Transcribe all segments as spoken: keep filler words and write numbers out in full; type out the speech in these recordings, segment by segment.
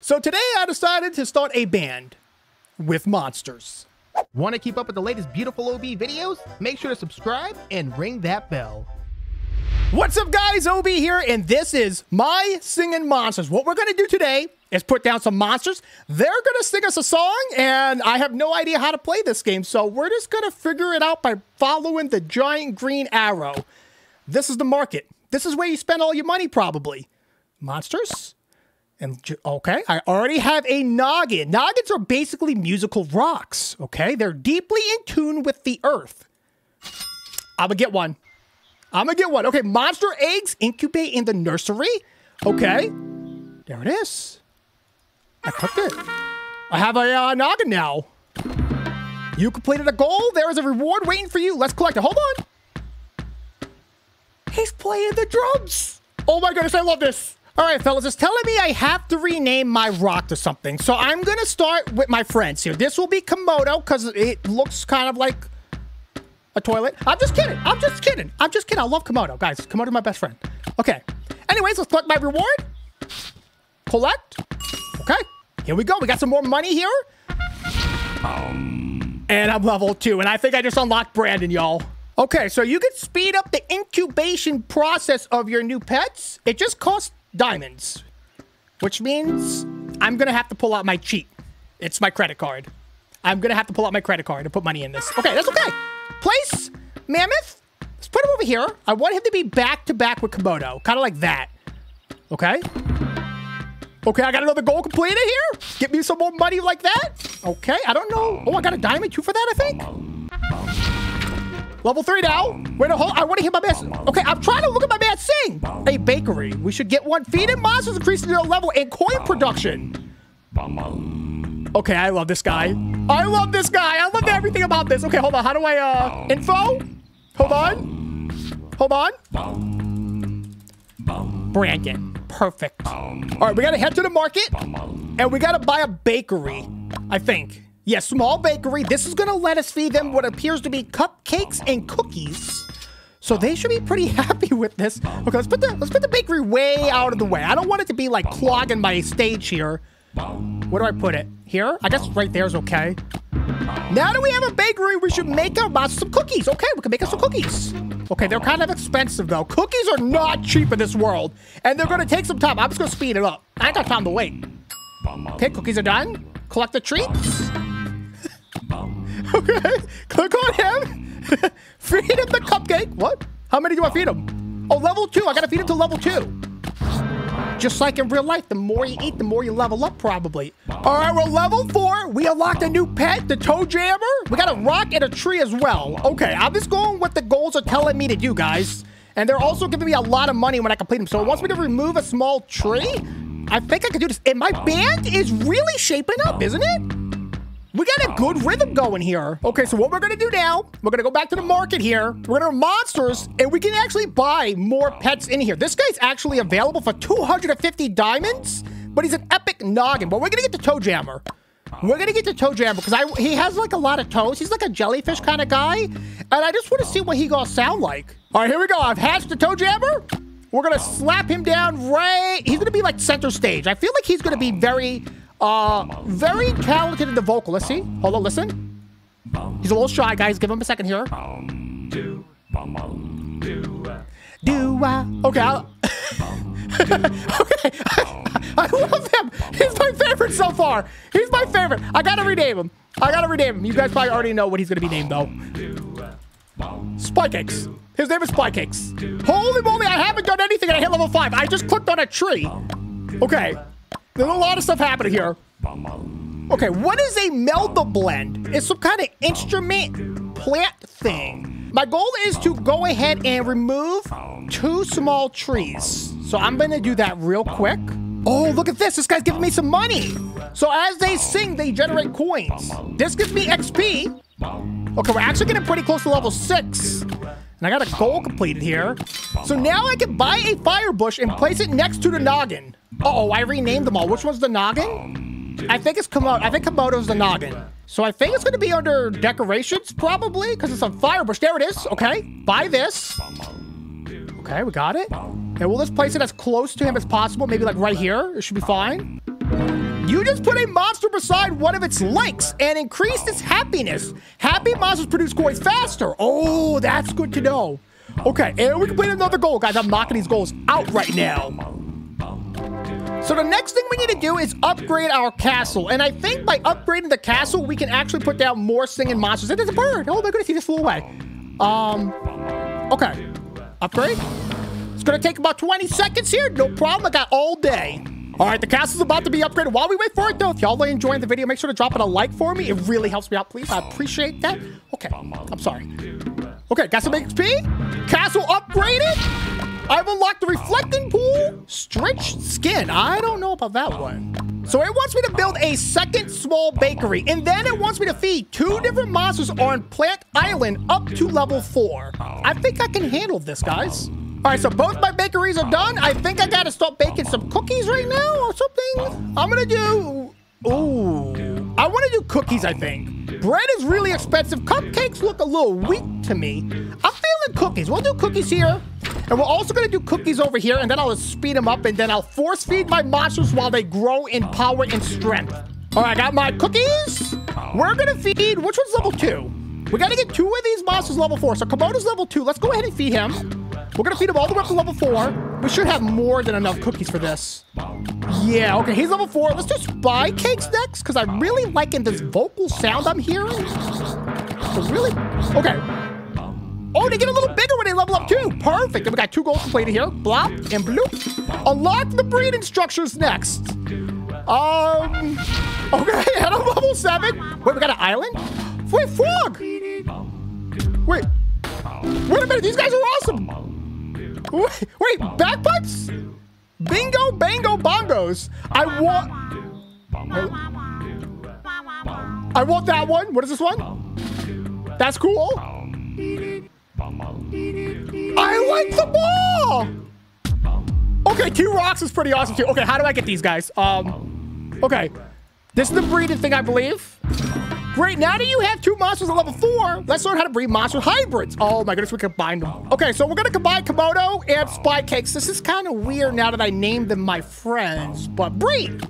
So today I decided to start a band with monsters. Want to keep up with the latest Beautiful O B videos? Make sure to subscribe and ring that bell. What's up guys, O B here, and this is My Singing Monsters. What we're going to do today is put down some monsters. They're going to sing us a song, and I have no idea how to play this game, so we're just going to figure it out by following the giant green arrow. This is the market. This is where you spend all your money, probably. Monsters? And okay, I already have a noggin. Noggins are basically musical rocks, okay? They're deeply in tune with the earth. I'm gonna get one. I'm gonna get one. Okay, monster eggs incubate in the nursery. Okay, there it is. I clicked it. I have a uh, noggin now. You completed a goal. There is a reward waiting for you. Let's collect it. Hold on. He's playing the drums. Oh my goodness, I love this. All right, fellas, it's telling me I have to rename my rock to something. So I'm going to start with my friends here. This will be Komodo because it looks kind of like a toilet. I'm just kidding. I'm just kidding. I'm just kidding. I love Komodo. Guys, Komodo's my best friend. Okay. Anyways, let's collect my reward. Collect. Okay. Here we go. We got some more money here. Um. And I'm level two. And I think I just unlocked Brandon, y'all. Okay, so you can speed up the incubation process of your new pets. It just costs diamonds, which means I'm gonna have to pull out my cheat. It's my credit card. I'm gonna have to pull out my credit card and put money in this. Okay, that's okay. Place Mammoth. Let's put him over here. I want him to be back to back with Komodo, kind of like that. Okay. Okay, I got another goal completed here. Get me some more money like that. Okay, I don't know. Oh, I got a diamond too for that, I think. Level three now. Wait a hold. I want to hear my best. Okay, I'm trying to look at my man sing. A bakery. We should get one. Feeding monsters increasing their level and coin production. Okay, I love this guy. I love this guy. I love everything about this. Okay, hold on. How do I, uh, info? Hold on. Hold on. Brandon. Perfect. All right, we got to head to the market and we got to buy a bakery, I think. Yeah, small bakery. This is going to let us feed them what appears to be cupcakes and cookies. So they should be pretty happy with this. Okay, let's put the let's put the bakery way out of the way. I don't want it to be like clogging my stage here. Where do I put it? Here? I guess right there is okay. Now that we have a bakery, we should make our monsters some cookies. Okay, we can make us some cookies. Okay, they're kind of expensive though. Cookies are not cheap in this world. And they're gonna take some time. I'm just gonna speed it up. I ain't got time to wait. Okay, cookies are done. Collect the treats. Okay, click on him. Feed him the cupcake. What? How many do I feed him? Oh, level two. I gotta feed him to level two. Just like in real life, the more you eat, the more you level up, probably. All right, we're level four. We unlocked a new pet, the Toe Jammer. We got a rock and a tree as well. Okay, I'm just going with the goals are telling me to do, guys. And they're also giving me a lot of money when I complete them. So it wants me to remove a small tree. I think I can do this. And my band is really shaping up, isn't it? We got a good rhythm going here. Okay, so what we're gonna do now, we're gonna go back to the market here. We're gonna have monsters, and we can actually buy more pets in here. This guy's actually available for two hundred fifty diamonds, but he's an epic noggin. But we're gonna get the Toe Jammer. We're gonna get the Toe Jammer because I he has like a lot of toes. He's like a jellyfish kind of guy, and I just want to see what he gonna sound like. All right, here we go. I've hatched the Toe Jammer. We're gonna slap him down right. He's gonna be like center stage. I feel like he's gonna be very. Uh, very talented in the vocal. Let's see. Hold on, listen. He's a little shy, guys. Give him a second here. Do, do, uh, okay, I'll... okay, I, I love him. He's my favorite so far. He's my favorite. I gotta rename him. I gotta rename him. You guys probably already know what he's gonna be named, though. Spy Cakes. His name is Spy Cakes. Holy moly, I haven't done anything and I hit level five. I just clicked on a tree. Okay. There's a lot of stuff happening here. Okay, what is a melda blend? It's some kind of instrument plant thing. My goal is to go ahead and remove two small trees. So I'm gonna do that real quick. Oh, look at this. This guy's giving me some money. So as they sing, they generate coins. This gives me X P. Okay, we're actually getting pretty close to level six. And I got a goal completed here. So now I can buy a fire bush and place it next to the noggin. Uh-oh, I renamed them all. Which one's the noggin? I think it's Komodo. I think Komodo's the noggin. So I think it's going to be under decorations, probably, because it's a fire bush. There it is. Okay, buy this. Okay, we got it. And we'll just place it as close to him as possible. Maybe like right here. It should be fine. Let's put a monster beside one of its likes and increase its happiness. Happy monsters produce coins faster. Oh, that's good to know. Okay, and we can play another goal, guys. I'm knocking these goals out right now. So the next thing we need to do is upgrade our castle. And I think by upgrading the castle, we can actually put down more singing monsters. And there's a bird. Oh my goodness, he just flew away. Um, okay. Upgrade. It's gonna take about twenty seconds here. No problem, I got all day. All right, the castle's about to be upgraded. While we wait for it, though, if y'all are enjoying the video, make sure to drop it a like for me. It really helps me out, please. I appreciate that. Okay, I'm sorry. Okay, got some X P. Castle upgraded. I've unlocked the reflecting pool. Stretched skin. I don't know about that one. So it wants me to build a second small bakery, and then it wants me to feed two different monsters on Plant Island up to level four. I think I can handle this, guys. All right, so both my bakeries are done. I think I gotta start baking some cookies right now or something. I'm gonna do, ooh, I wanna do cookies, I think. Bread is really expensive. Cupcakes look a little weak to me. I'm feeling cookies. We'll do cookies here. And we're also gonna do cookies over here, and then I'll speed them up, and then I'll force feed my monsters while they grow in power and strength. All right, I got my cookies. We're gonna feed, which one's level two? We gotta get two of these monsters level four. So Komodo's level two. Let's go ahead and feed him. We're gonna feed him all the way up to level four. We should have more than enough cookies for this. Yeah, okay, he's level four. Let's do Spy Cakes next, because I'm really liking this vocal sound I'm hearing. It's really, okay. Oh, they get a little bigger when they level up too. Perfect, and we got two goals completed here. Blop and bloop. Unlock the breeding structures next. Um, okay, at a level seven. Wait, we got an island? Wait, frog. Wait, wait a minute, these guys are awesome. Wait, wait, bagpipes? Bingo, bango, bongos. I want... I want that one. What is this one? That's cool. I like the ball! Okay, T-Rox is pretty awesome too. Okay, how do I get these guys? Um, okay. This is the breeding thing, I believe. Great, now that you have two monsters at level four, let's learn how to breed monster hybrids. Oh my goodness, we combined them. Okay, so we're gonna combine Komodo and Spy Cakes. This is kind of weird now that I named them my friends, but breed.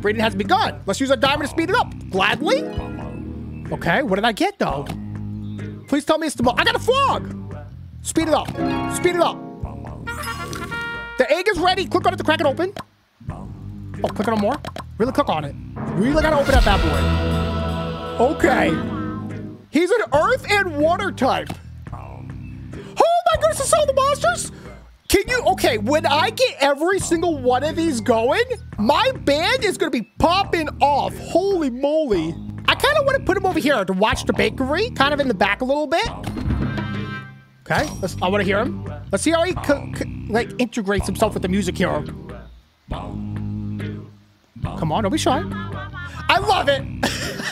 Breeding has begun. Let's use our diamond to speed it up. Gladly. Okay, what did I get though? Please tell me it's the mo- I got a frog! Speed it up, speed it up. The egg is ready, click on it to crack it open. Oh, click on it more. Really click on it. Really gotta open up that boy. Okay, he's an earth and water type. Oh my goodness, it's all the monsters? Can you, okay, when I get every single one of these going, my band is gonna be popping off, holy moly. I kinda wanna put him over here to watch the bakery, kind of in the back a little bit. Okay, let's, I wanna hear him. Let's see how he co co like integrates himself with the music here. Come on, don't be shy. I love it.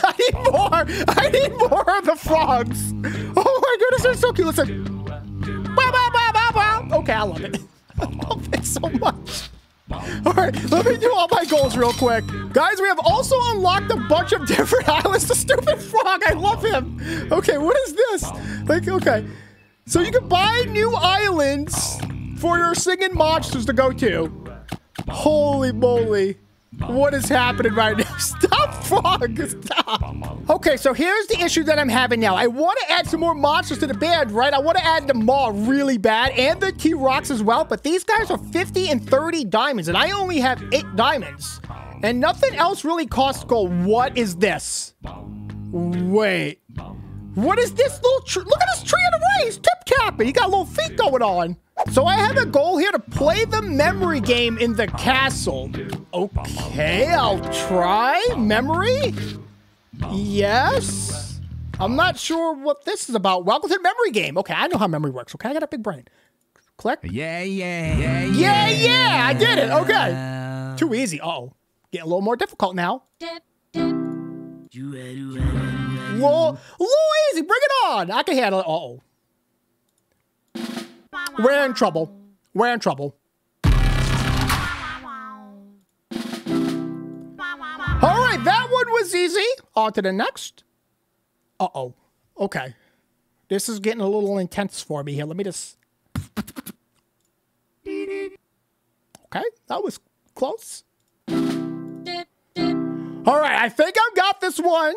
I need more. I need more of the frogs. Oh my goodness, they're so cute. Listen. Bow, bow, bow, bow, bow. Okay, I love it. I love it so much. All right, let me do all my goals real quick. Guys, we have also unlocked a bunch of different islands. The stupid frog, I love him. Okay, what is this? Like, okay. So you can buy new islands for your singing monsters to go to. Holy moly. What is happening right now? Stop, frog, stop. Okay, so here's the issue that I'm having now. I want to add some more monsters to the band, right? I want to add the Maw really bad and the T-Rox as well, but these guys are fifty and thirty diamonds, and I only have eight diamonds. And nothing else really costs gold. What is this? Wait. What is this little tree? Look at this tree on the right. He's tip-tapping. He got little feet going on. So I have a goal here to play the memory game in the castle. Okay, I'll try. Memory? Yes? I'm not sure what this is about. Welcome to the memory game. Okay, I know how memory works. Okay, I got a big brain. Click. Yeah, yeah, yeah, yeah. Yeah, yeah, I did it. Okay. Too easy. Uh-oh. Getting a little more difficult now. Little, little easy. Bring it on. I can handle it. Uh-oh. We're in trouble. We're in trouble. All right, that one was easy. On to the next. Uh-oh. Okay. This is getting a little intense for me here. Let me just... Okay, that was close. Okay, All right, I think I've got this one.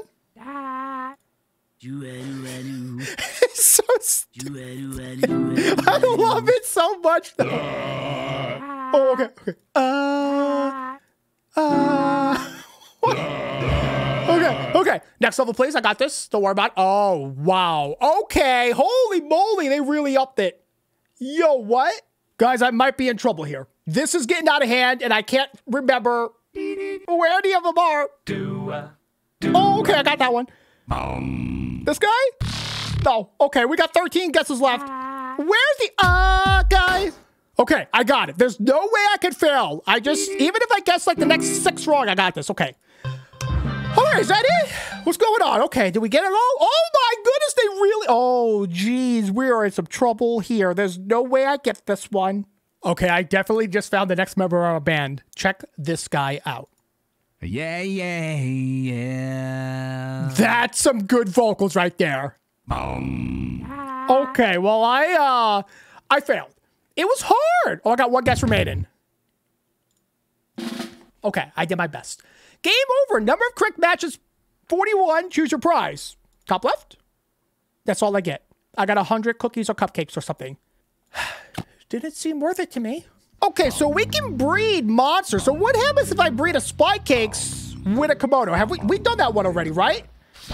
It's so stupid. I love it so much. Oh, okay. Okay. Uh, uh, okay. Okay. Next level, please. I got this. Don't worry about it. Oh, wow. Okay. Holy moly. They really upped it. Yo, what? Guys, I might be in trouble here. This is getting out of hand, and I can't remember where any of them are. Oh, okay. I got that one. Um, this guy? No. Okay, we got thirteen guesses left. Where's the uh guy? Okay, I got it. There's no way I could fail. I just, even if I guess like the next six wrong, I got this. Okay. All right, is that it? What's going on? Okay, did we get it all? Oh my goodness, they really, oh geez, we are in some trouble here. There's no way I get this one. Okay, I definitely just found the next member of our band. Check this guy out. Yeah, yeah, yeah. That's some good vocals right there. Um. Okay, well, I, uh, I failed. It was hard. Oh, I got one guess remaining. Okay, I did my best. Game over. Number of correct matches, forty-one. Choose your prize. Top left. That's all I get. I got one hundred cookies or cupcakes or something. Didn't seem worth it to me. Okay, so we can breed monsters. So what happens if I breed a Spy Cakes with a Komodo? Have we we done that one already, right?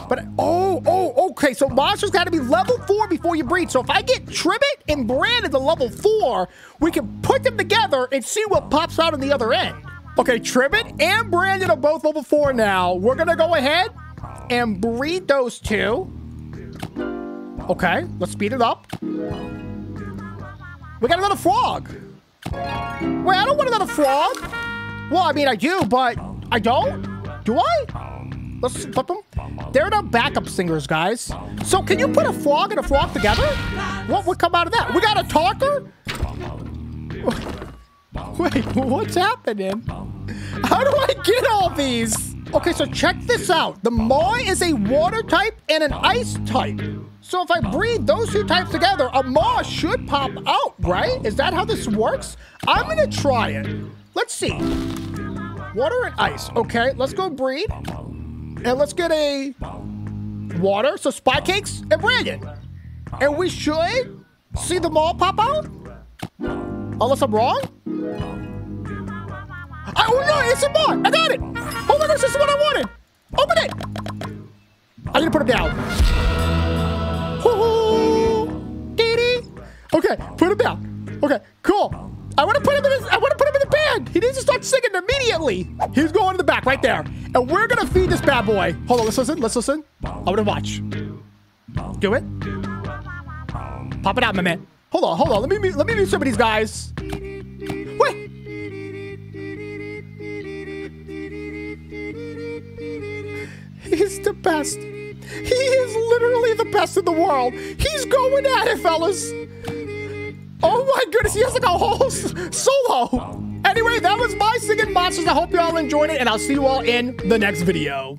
But, oh, oh, okay. So monsters got to be level four before you breed. So if I get Tribbit and Brandon to level four, we can put them together and see what pops out on the other end. Okay, Tribbit and Brandon are both level four now. We're going to go ahead and breed those two. Okay, let's speed it up. We got another frog. Wait, I don't want another frog. Well, I mean, I do, but I don't. Do I? Let's flip them. They're the backup singers, guys. So can you put a frog and a frog together? What would come out of that? We got a talker? Wait, what's happening? How do I get all these? Okay, so check this out. The Moi is a water type and an ice type. So if I breed those two types together, a Maw should pop out, right? Is that how this works? I'm gonna try it. Let's see. Water and ice. Okay, let's go breed. And let's get a water. So Spy Cakes and Brandon. And we should see the Maw pop out? Unless I'm wrong? I, oh no, it's a Maw. I got it. Oh my gosh, this is what I wanted. Open it. I'm gonna put it down. Okay, put him down. Okay, cool. I want to put him in. His, I want to put him in the band. He needs to start singing immediately. He's going to the back right there, and we're gonna feed this bad boy. Hold on, let's listen. Let's listen. I want to watch. Do it. Pop it out, my man. Hold on, hold on. Let me mute, let me mute some of these guys. Wait. He's the best. He is literally the best in the world. He's going at it, fellas. Oh my goodness, he has like a whole solo. Anyway, that was My Singing Monsters. I hope you all enjoyed it, and I'll see you all in the next video.